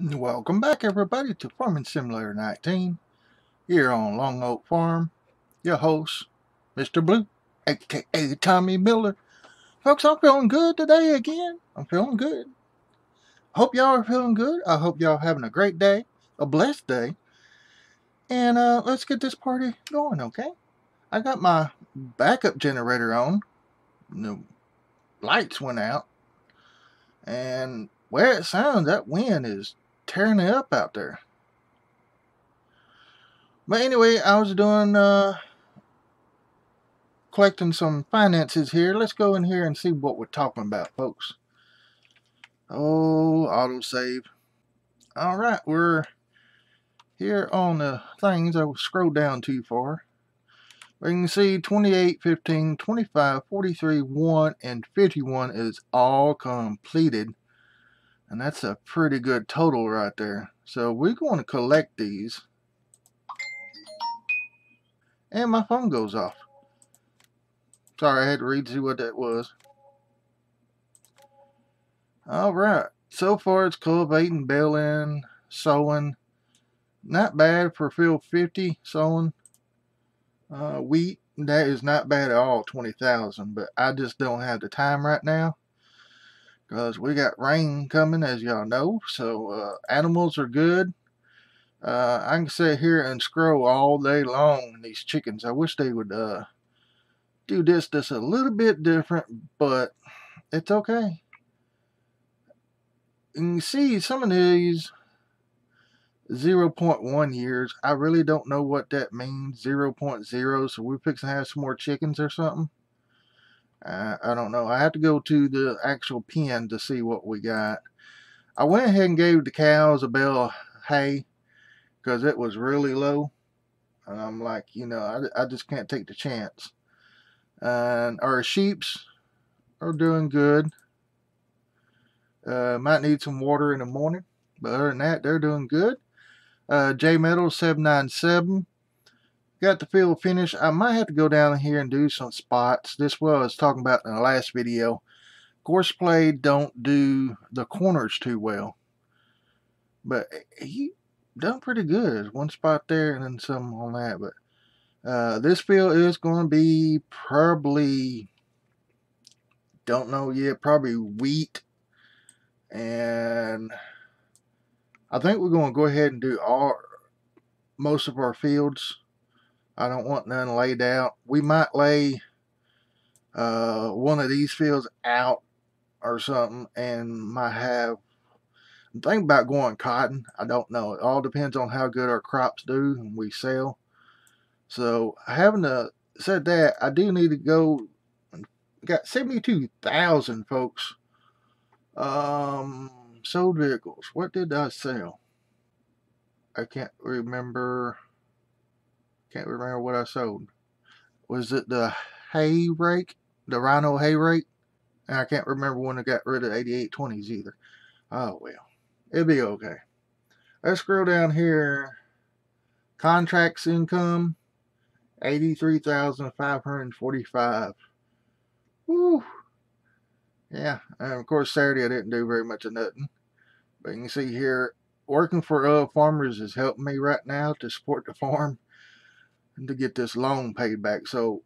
Welcome back, everybody, to Farming Simulator 19 here on Lone Oak Farm. Your host, Mr. Blue, aka Tommy Miller. Folks, I'm feeling good today again. I'm feeling good. Hope y'all are feeling good. I hope y'all having a great day, a blessed day. And let's get this party going, okay? I got my backup generator on. The lights went out, and where it sounds, that wind is tearing it up out there. But anyway, I was doing collecting some finances here. Let's go in here and see what we're talking about, folks. Oh, autosave. All right, we're here on the things. I will scroll down too far. We can see 28, 15, 25, 43, 1, and 51 is all completed. And that's a pretty good total right there. So we're going to collect these. And my phone goes off. Sorry, I had to read through what that was. Alright. So far it's cultivating, baling, sowing. Not bad for field 50, sowing. Wheat, that is not bad at all, 20,000. But I just don't have the time right now, because we got rain coming, as y'all know. So animals are good. I can sit here and scroll all day long. These chickens, I wish they would do this just a little bit different, but it's okay. You can see some of these 0.1 years. I really don't know what that means, 0.0. So we're fixing to have some more chickens or something. I don't know. I have to go to the actual pen to see what we got. I went ahead and gave the cows a bale of hay because it was really low. And I'm like, you know, I just can't take the chance. And our sheeps are doing good. Might need some water in the morning. But other than that, they're doing good. JMetal797. Got the field finished. I might have to go down here and do some spots. This was talking about in the last video. Course play don't do the corners too well. But he done pretty good. There's one spot there and then some on that. But this field is going to be probably, don't know yet, probably wheat. And I think we're going to go ahead and do most of our fields. I don't want none laid out. We might lay one of these fields out or something, and might have, I'm thinking about going cotton. I don't know. It all depends on how good our crops do and we sell. So having said that, I do need to go. Got 72,000 folks. Sold vehicles. What did I sell? I can't remember. Can't remember what I sold. Was it the hay rake? The rhino hay rake? And I can't remember when I got rid of 8820s either. Oh well. It'll be okay. Let's scroll down here. Contracts income. 83,545. Woo. Yeah. And of course Saturday I didn't do very much of nothing. But you can see here, working for farmers is helping me right now to support the farm, to get this loan paid back. So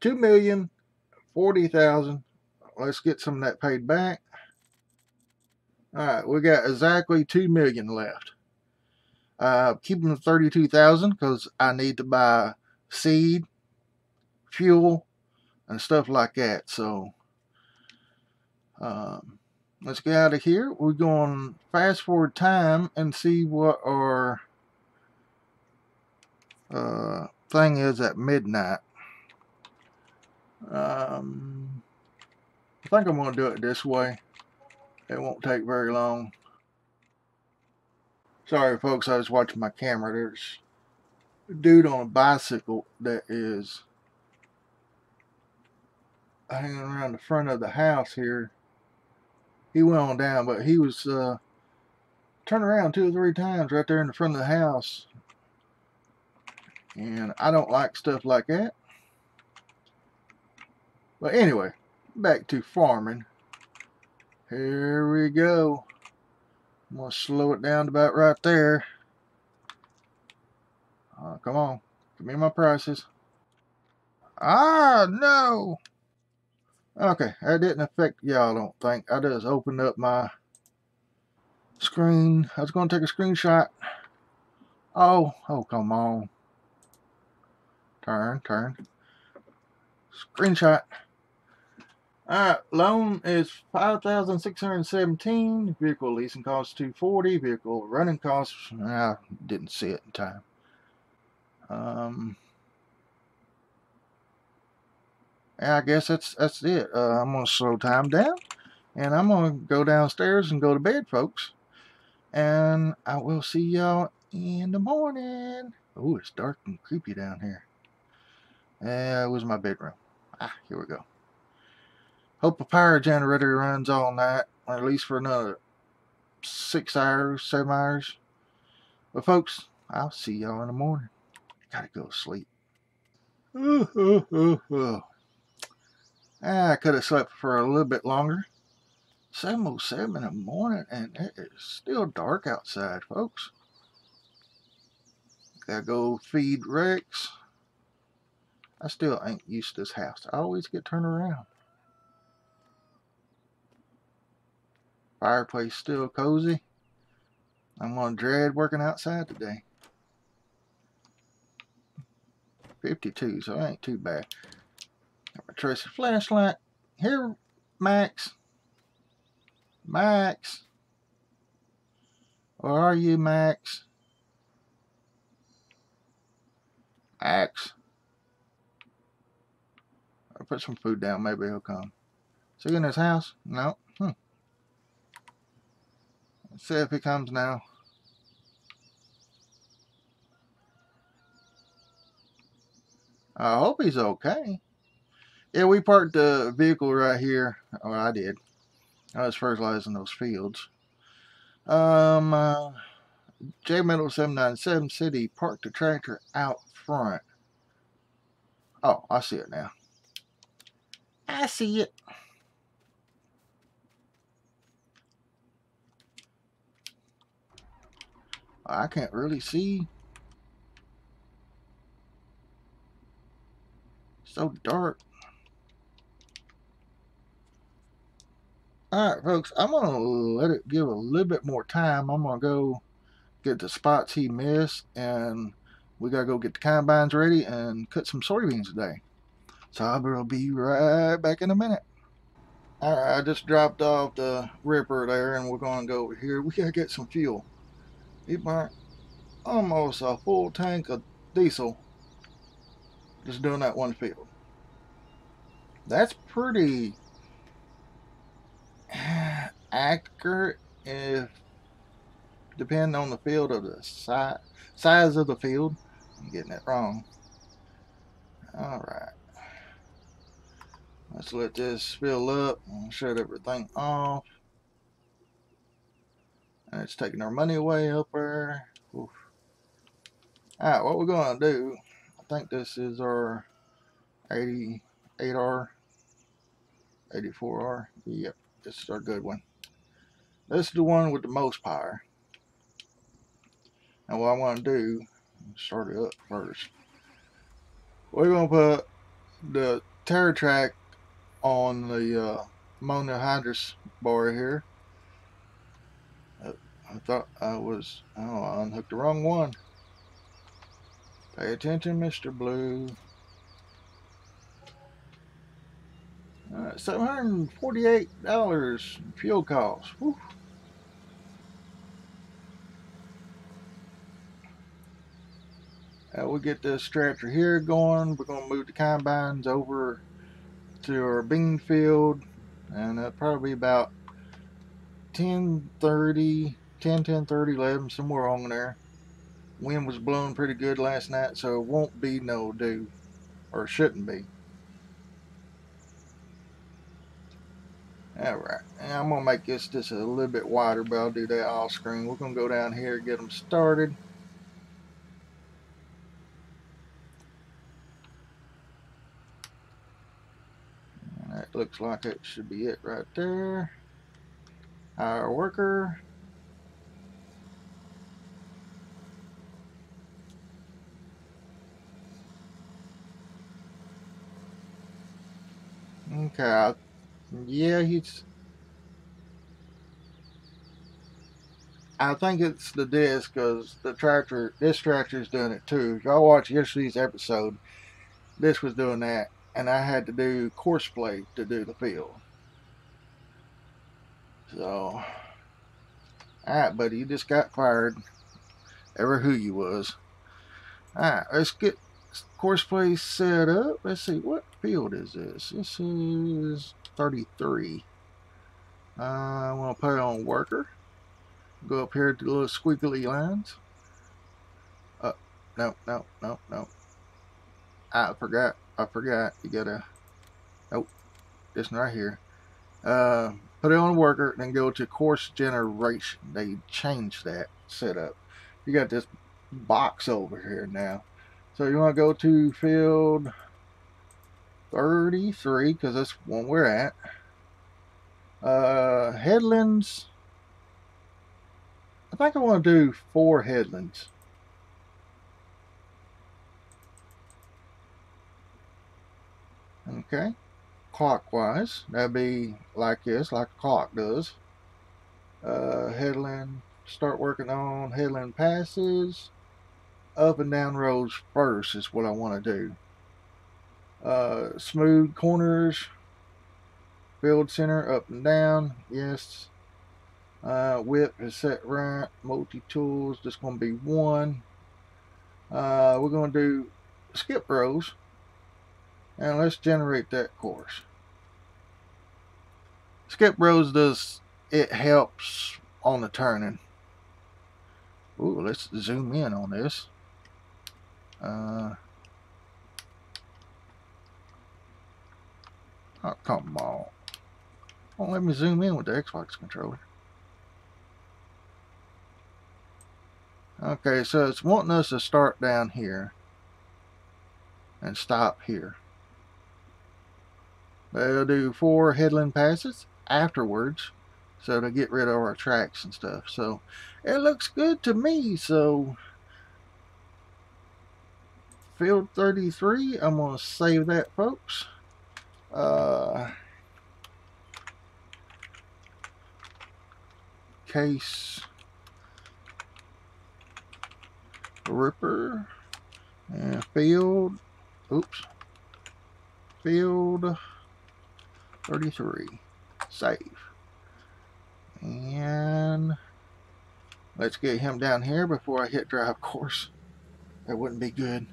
$2,040,000. Let's get some of that paid back. All right, we got exactly $2 million left. Keeping the 32,000 because I need to buy seed, fuel, and stuff like that. So let's get out of here. We're going fast forward time and see what our thing is at midnight. I think I'm going to do it this way. It won't take very long. Sorry folks, I was watching my camera. There's a dude on a bicycle that is hanging around the front of the house here. He went on down, but he was turned around 2 or 3 times right there in the front of the house. And I don't like stuff like that. But anyway, back to farming. Here we go. I'm going to slow it down about right there. Come on. Give me my prices. Ah, no. Okay, that didn't affect y'all, I don't think. I just opened up my screen. I was going to take a screenshot. Oh, come on. Turn. Screenshot. Alright, loan is $5,617. Vehicle leasing costs $240. Vehicle running costs, I didn't see it in time. I guess that's it. I'm going to slow time down, and I'm going to go downstairs and go to bed, folks. And I will see y'all in the morning. Oh, it's dark and creepy down here. It was my bedroom. Ah, here we go. Hope a power generator runs all night, or at least for another 6 hours, 7 hours. But folks, I'll see y'all in the morning. Gotta go to sleep. I could have slept for a little bit longer. 7:07 in the morning, and it is still dark outside, folks. Gotta go feed Rex. I still ain't used to this house. I always get turned around. Fireplace still cozy. I'm gonna dread working outside today. 52, so it ain't too bad. Got my trusty flashlight. Here, Max. Max. Where are you, Max? Max. I'll put some food down. Maybe he'll come. Is he in his house? No. Let's see if he comes now. I hope he's okay. Yeah, we parked the vehicle right here. Oh, I did. I was fertilizing those fields. JMetal797 said he parked the tractor out front. Oh, I see it now. I see it. I can't really see. So dark. Alright, folks, I'm going to let it give a little bit more time. I'm going to go get the spots he missed, and we got to go get the combines ready and cut some soybeans today. So I will be right back in a minute. Alright, I just dropped off the ripper there, and we're going to go over here. We got to get some fuel. He burnt almost a full tank of diesel just doing that one field. That's pretty accurate, if depending on the field of the size of the field. I'm getting it wrong. All right, let's let this fill up. I'll shut everything off. And it's taking our money away up there. Oof. All right, what we're going to do, I think this is our 88R, 84R. Yep, this is our good one. This is the one with the most power. And what I want to do, start it up first. We're going to put the TerraTrak on the monohydrate bar here. I thought I was... Oh, I unhooked the wrong one. Pay attention, Mr. Blue. Alright, $748 fuel costs. Whew. We'll get this tractor here going. We're going to move the combines over to our bean field. And that'll probably be about 10:30, 11, somewhere on there. Wind was blowing pretty good last night, so it won't be no dew, or shouldn't be. Alright, now I'm going to make this just a little bit wider, but I'll do that off screen. We're going to go down here and get them started. And that looks like it should be it right there. Our worker. Okay. Yeah, he's... I think it's the disc, because the tractor, this tractor's doing it too. If y'all watched yesterday's episode, this was doing that, and I had to do course play to do the field. So, alright buddy, you just got fired. Ever who you was. Alright, let's get course play set up. Let's see, what field is this? This is 33. I want to put on worker. Go up here to the little squiggly lines. No. I forgot. You gotta... Nope. This one right here. Put it on worker, then go to course generation. They changed that setup. You got this box over here now. So you want to go to field 33, because that's one we're at. Headlands... I think I want to do 4 headlands. Okay. Clockwise. That'd be like this, like a clock does. Headland. Start working on headland passes. Up and down roads first is what I want to do. Smooth corners. Field center up and down. Yes. Whip is set right. Multi-tools, just going to be 1. We're going to do skip rows, and let's generate that course. Skip rows does, it helps on the turning. Ooh, let's zoom in on this. Oh, come on. Won't let me zoom in with the Xbox controller. Okay, so it's wanting us to start down here and stop here. They'll do 4 headland passes afterwards, so to get rid of our tracks and stuff. So it looks good to me. So field 33, I'm gonna save that, folks. Case Ripper and field, oops, field 33, save, and let's get him down here before I hit drive course. That wouldn't be good.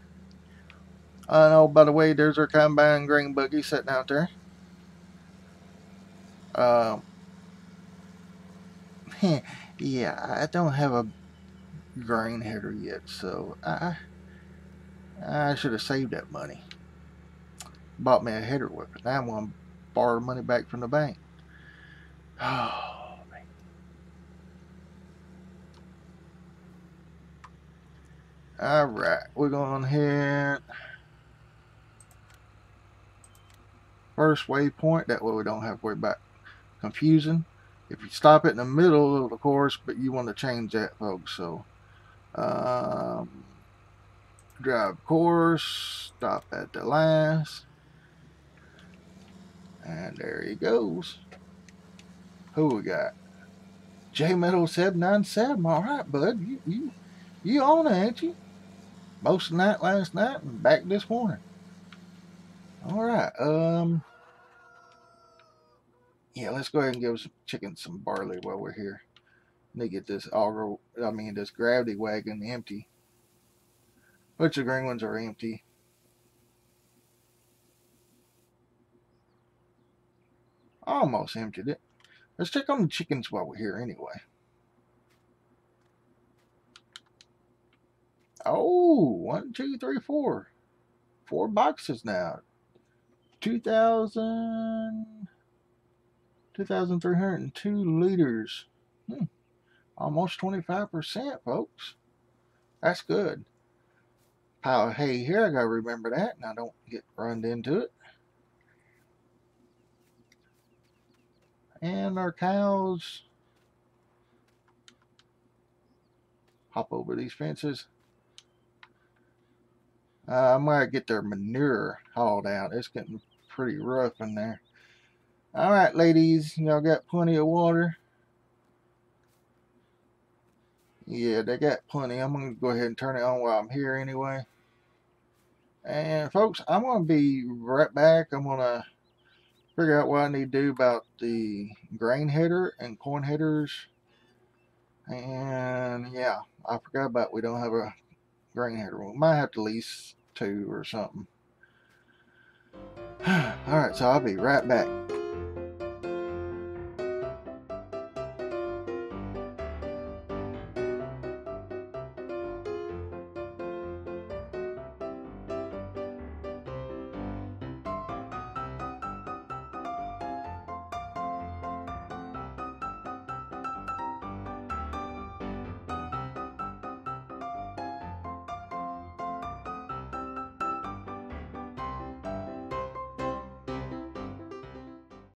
Oh, by the way, there's our combine green buggy sitting out there. Yeah, I don't have a grain header yet, so I should have saved that money. Bought me a header weapon. Now I'm gonna borrow money back from the bank. Oh man. Alright, we're gonna hit first waypoint, that way we don't have to worry about confusing. If you stop it in the middle of the course, but you want to change that, folks, so drive course, stop at the last, and there he goes. Who we got? JMetal797. All right, bud, you on it, ain't you? Most of the night last night and back this morning. All right, yeah, let's go ahead and give some chickens some barley while we're here. Let me get this auger, I mean this gravity wagon empty. Which the green ones are empty. Almost emptied it. Let's check on the chickens while we're here anyway. Oh, 1, 2, 3, 4. 4 boxes now. 2,302 liters. Almost 25%, folks. That's good. Pile of hay here, I gotta remember that, and I don't get run into it. And our cows hop over these fences. I might get their manure hauled out. It's getting pretty rough in there. All right, ladies, y'all got plenty of water? Yeah, they got plenty. I'm going to go ahead and turn it on while I'm here anyway. And folks, I'm going to be right back. I'm going to figure out what I need to do about the grain header and corn headers. And yeah, I forgot about we don't have a grain header. We might have to lease two or something. All right, so I'll be right back.